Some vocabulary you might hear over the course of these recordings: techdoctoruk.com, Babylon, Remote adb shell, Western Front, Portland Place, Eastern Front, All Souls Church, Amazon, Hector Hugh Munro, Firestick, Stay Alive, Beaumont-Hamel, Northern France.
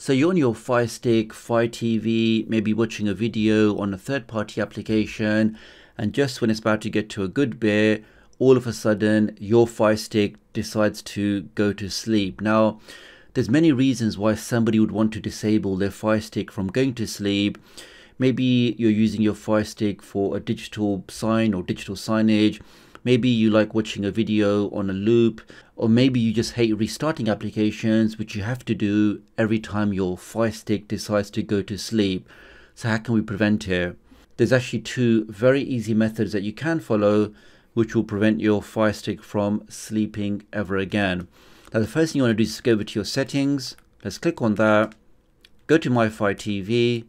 So you're on your Firestick, Fire TV, maybe watching a video on a third-party application, and just when it's about to get to a good bit, all of a sudden your Firestick decides to go to sleep. Now, there's many reasons why somebody would want to disable their Firestick from going to sleep. Maybe you're using your Firestick for a digital sign or digital signage. Maybe you like watching a video on a loop, or maybe you just hate restarting applications, which you have to do every time your Firestick decides to go to sleep. So how can we prevent it? There's actually two very easy methods that you can follow, which will prevent your Firestick from sleeping ever again. Now, the first thing you want to do is go over to your settings. Let's click on that. Go to My Fire TV.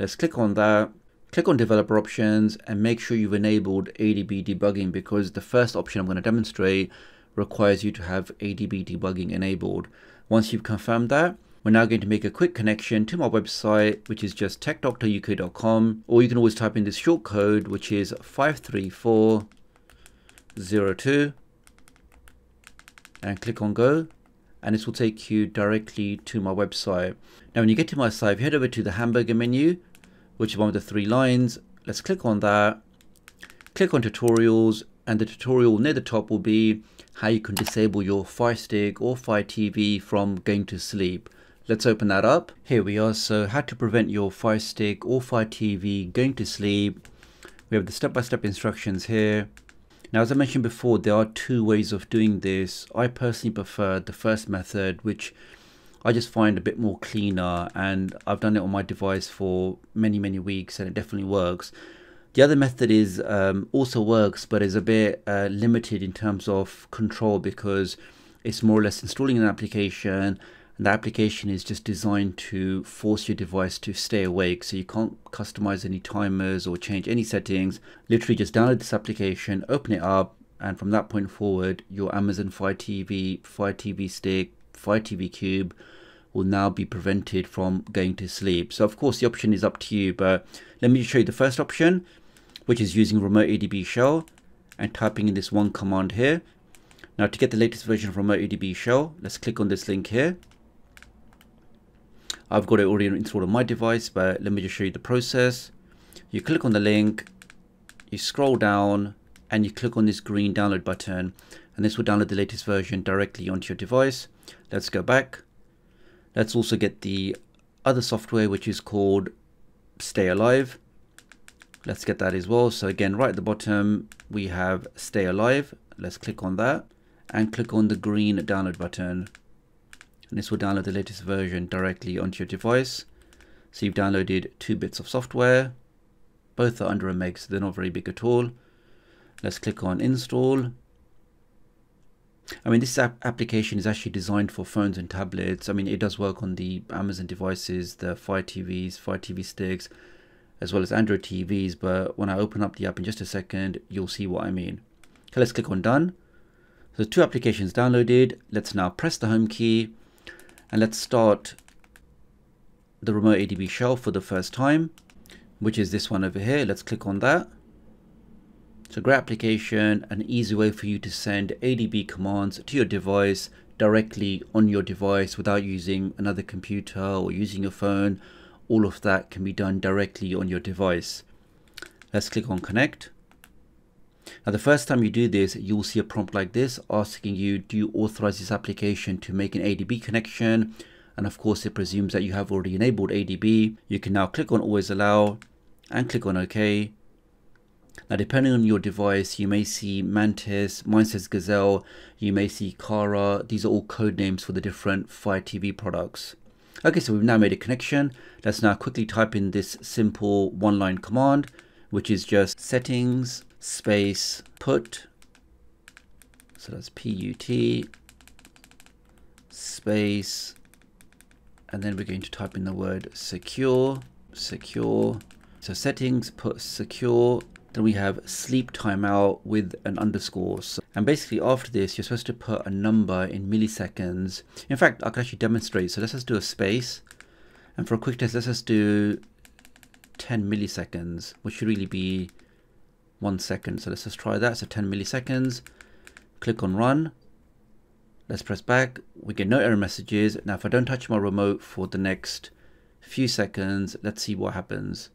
Let's click on that, click on developer options, and make sure you've enabled ADB debugging, because the first option I'm going to demonstrate requires you to have ADB debugging enabled. Once you've confirmed that, we're now going to make a quick connection to my website, which is just techdoctoruk.com, or you can always type in this short code, which is 53402, and click on go. And this will take you directly to my website. Now, when you get to my site, if you head over to the hamburger menu, which is one of the three lines, let's click on that, click on tutorials, and the tutorial near the top will be how you can disable your Firestick or Fire TV from going to sleep. Let's open that up. Here we are. So how to prevent your Firestick or Fire TV going to sleep. We have the step-by-step instructions here. Now, as I mentioned before, there are two ways of doing this. I personally prefer the first method, which I just find a bit more cleaner, and I've done it on my device for many weeks, and it definitely works. The other method is also works, but is a bit limited in terms of control, because it's more or less installing an application, and the application is just designed to force your device to stay awake. So you can't customize any timers or change any settings. Literally just download this application, open it up, and from that point forward, your Amazon Fire TV, Fire TV Stick, Fire TV Cube will now be prevented from going to sleep. So of course the option is up to you, but let me show you the first option, which is using Remote adb shell and typing in this one command here. Now, to get the latest version of Remote adb shell, let's click on this link here. I've got it already installed on my device, but let me just show you the process. You click on the link, you scroll down, and you click on this green download button, and this will download the latest version directly onto your device. Let's go back. Let's also get the other software, which is called Stay Alive. Let's get that as well. So again, right at the bottom, we have Stay Alive. Let's click on that and click on the green download button. And this will download the latest version directly onto your device. So you've downloaded two bits of software. Both are under a meg, so they're not very big at all. Let's click on install. I mean, this application is actually designed for phones and tablets. I mean, it does work on the Amazon devices, the Fire TVs, Fire TV Sticks, as well as Android TVs. But when I open up the app in just a second, you'll see what I mean. Okay, let's click on done. So two applications downloaded. Let's now press the home key. And let's start the Remote adb shell for the first time, which is this one over here. Let's click on that. It's a great application, an easy way for you to send adb commands to your device directly on your device without using another computer or using your phone. All of that can be done directly on your device. Let's click on connect. Now, the first time you do this, you will see a prompt like this asking you, do you authorize this application to make an ADB connection? And of course, it presumes that you have already enabled ADB. You can now click on Always Allow and click on OK. Now, depending on your device, you may see Mantis, mine says Gazelle, you may see Kara. These are all code names for the different Fire TV products. Okay, so we've now made a connection. Let's now quickly type in this simple one-line command, which is just settings space put, so that's PUT space, and then we're going to type in the word secure, so settings put secure, then we have sleep timeout with an underscore. So, and basically after this, you're supposed to put a number in milliseconds. In fact, I can actually demonstrate. So let's just do a space, and for a quick test, let's just do 10 milliseconds, which should really be 1 second. So let's just try that. So 10 milliseconds, click on run. Let's press back. We get no error messages. Now, if I don't touch my remote for the next few seconds, let's see what happens.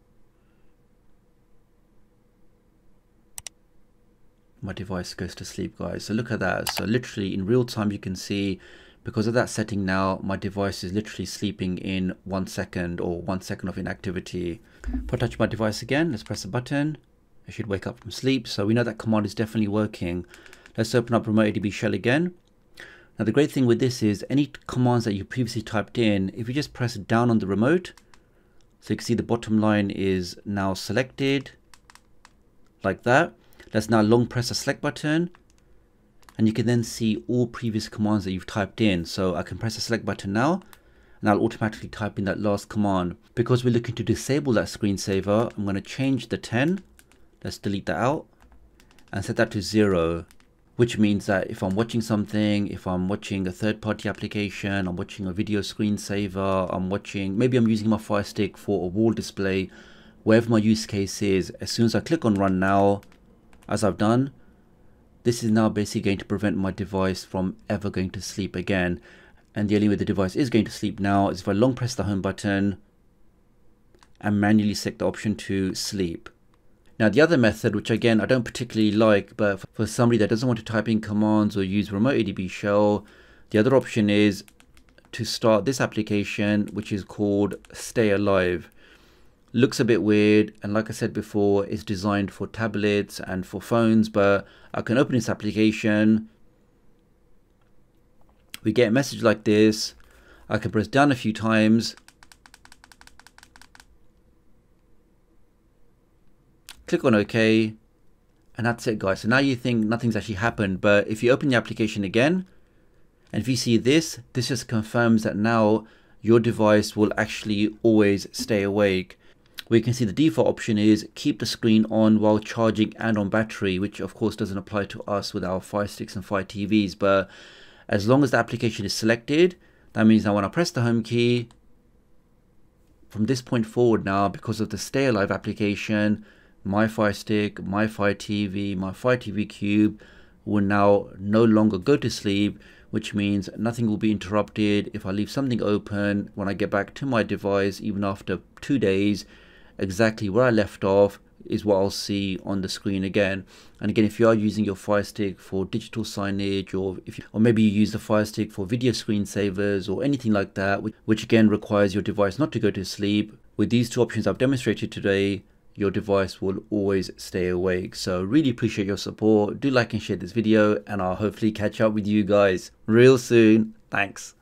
My device goes to sleep, guys. So look at that. So literally in real time, you can see because of that setting now, my device is literally sleeping in 1 second or 1 second of inactivity. If I touch my device again, let's press the button. It should wake up from sleep. So we know that command is definitely working. Let's open up Remote adb shell again. Now the great thing with this is any commands that you previously typed in, if you just press down on the remote, so you can see the bottom line is now selected like that. Let's now long press the select button and you can then see all previous commands that you've typed in. So I can press the select button now and I'll automatically type in that last command. Because we're looking to disable that screensaver, I'm going to change the 10. Let's delete that out and set that to 0. Which means that if I'm watching something, if I'm watching a third-party application, I'm watching a video screensaver, maybe I'm using my Firestick for a wall display, wherever my use case is, as soon as I click on Run Now, as I've done, this is now basically going to prevent my device from ever going to sleep again. And the only way the device is going to sleep now is if I long press the home button and manually select the option to sleep. Now the other method, which again I don't particularly like, but for somebody that doesn't want to type in commands or use Remote adb shell, the other option is to start this application, which is called Stay Alive. Looks a bit weird, and like I said before, it's designed for tablets and for phones, but I can open this application. We get a message like this. I can press down a few times. Click on OK, and that's it, guys. So now you think nothing's actually happened, but if you open the application again, and if you see this, this just confirms that now your device will actually always stay awake. We can see the default option is keep the screen on while charging and on battery, which of course doesn't apply to us with our Fire Sticks and Fire TVs, but as long as the application is selected, that means now when I press the home key, from this point forward now, because of the Stay Alive application, my Fire Stick, my Fire TV, my Fire TV Cube will now no longer go to sleep, which means nothing will be interrupted. If I leave something open, when I get back to my device, even after 2 days, exactly where I left off is what I'll see on the screen again. And again, if you are using your Fire Stick for digital signage, or maybe you use the Fire Stick for video screensavers or anything like that, which again requires your device not to go to sleep, with these two options I've demonstrated today, your device will always stay awake. So really appreciate your support. Do like and share this video and I'll hopefully catch up with you guys real soon. Thanks.